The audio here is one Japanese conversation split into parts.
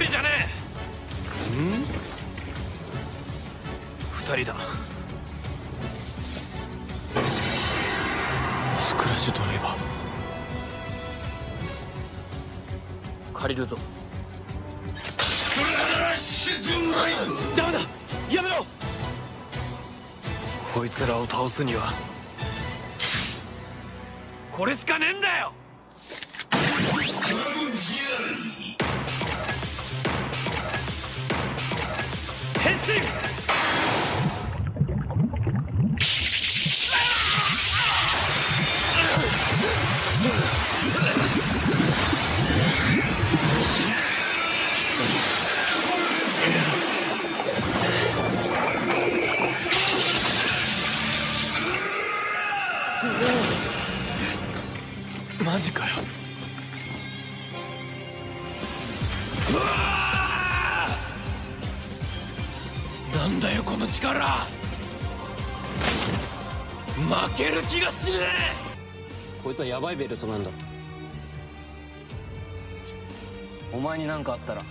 人じゃねえ。うん？二人だ。スクラッシュドライバー借りるぞ。スクラッシュドライバー。ダメだ、やめろ。こいつらを倒すにはこれしかねえんだよ。変身。マジかよ。なんだよこの力。負ける気がしねえ。こいつはヤバいベルトなんだ。お前に何かあったら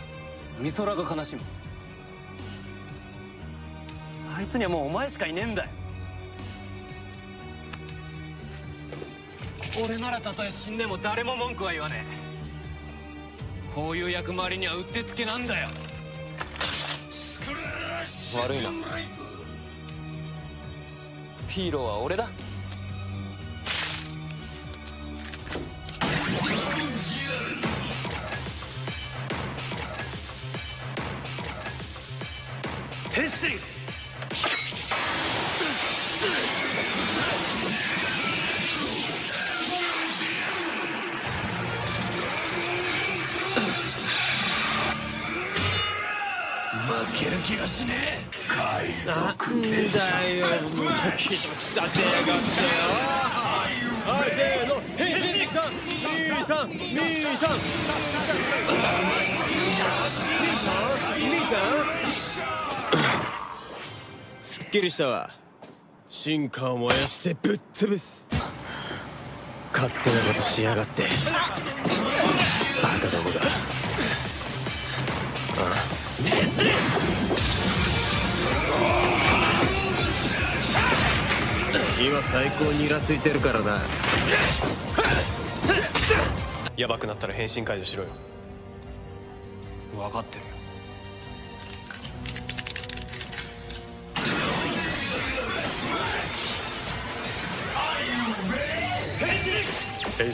ミソラが悲しむ。あいつにはもうお前しかいねえんだよ。俺ならたとえ死んでも誰も文句は言わねえ。こういう役回りにはうってつけなんだよ。悪いな、ヒーローは俺だ。変身。負ける気がしねえ。海賊電車。なんだよ、もうドキドキさせやがってよ。せーの、変身。すっきりしたわ。進化を燃やしてぶっ潰す。勝手なことしやがって、バカどもだ。ああ、今最高にイラついてるからな。ヤバくなったら変身解除しろよ。分かってるよ。変身。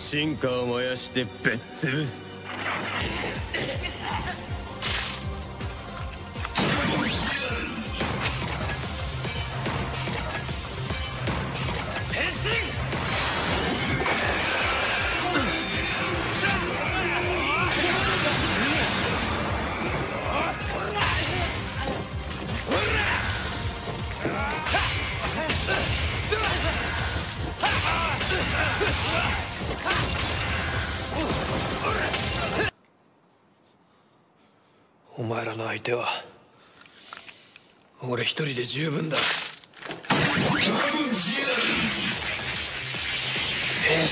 進化を燃やしてぶっ潰す。お前らの相手は俺一人で十分だ。変身。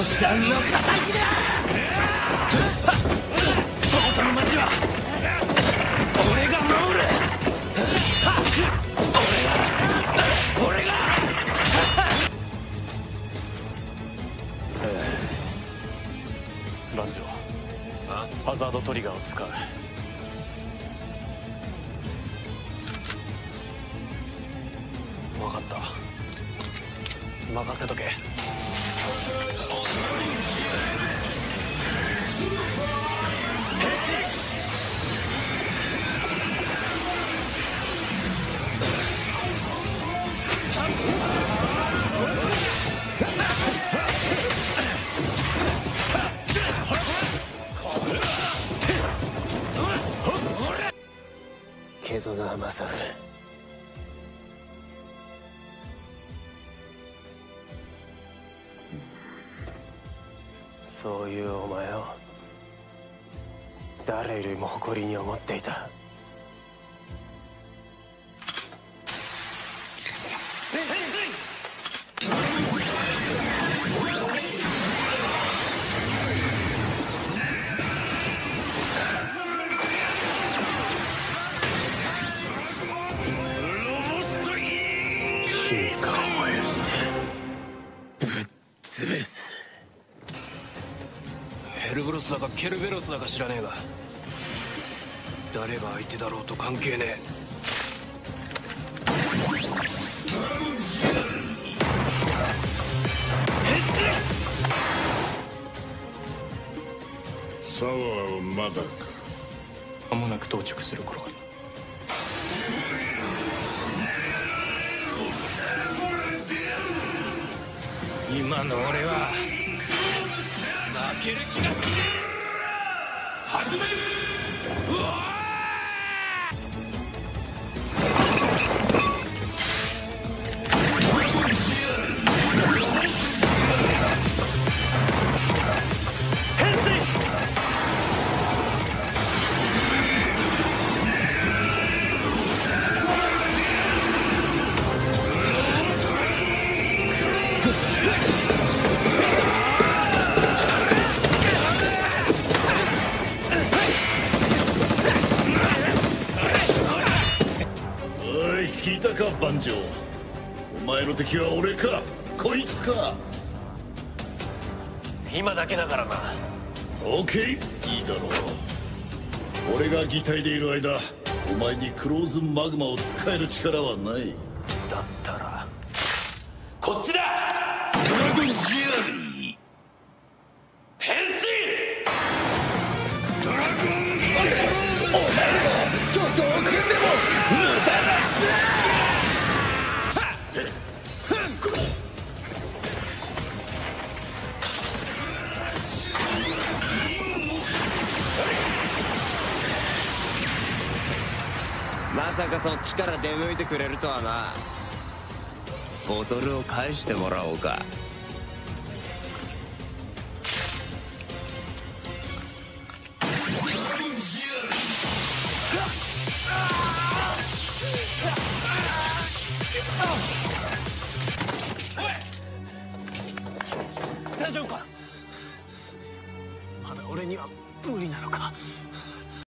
おさんの敵だ。外の町は俺が守る。ハザードトリガーを使う。分かった、任せとけ。けどな、マサル、そういうお前を誰よりも誇りに思っていた。ウロスだかケルベロスだか知らねえが、誰が相手だろうと関係ねえ。サワーはまだか。間もなく到着する頃だ。今の俺は負ける気がしねえ。始める。うわ万丈、お前の敵は俺かこいつか。今だけだからな。オッケー、いいだろう。俺が擬態でいる間、お前にクローズマグマを使える力はない。だったらこっちだ。ドラゴンギアリー変身。ドラゴンギアリー、お前もちょっと奥でも無駄だっつ。まさかそっちから出向いてくれるとはな。ボトルを返してもらおうか。大丈夫か？まだ俺には無理なのか。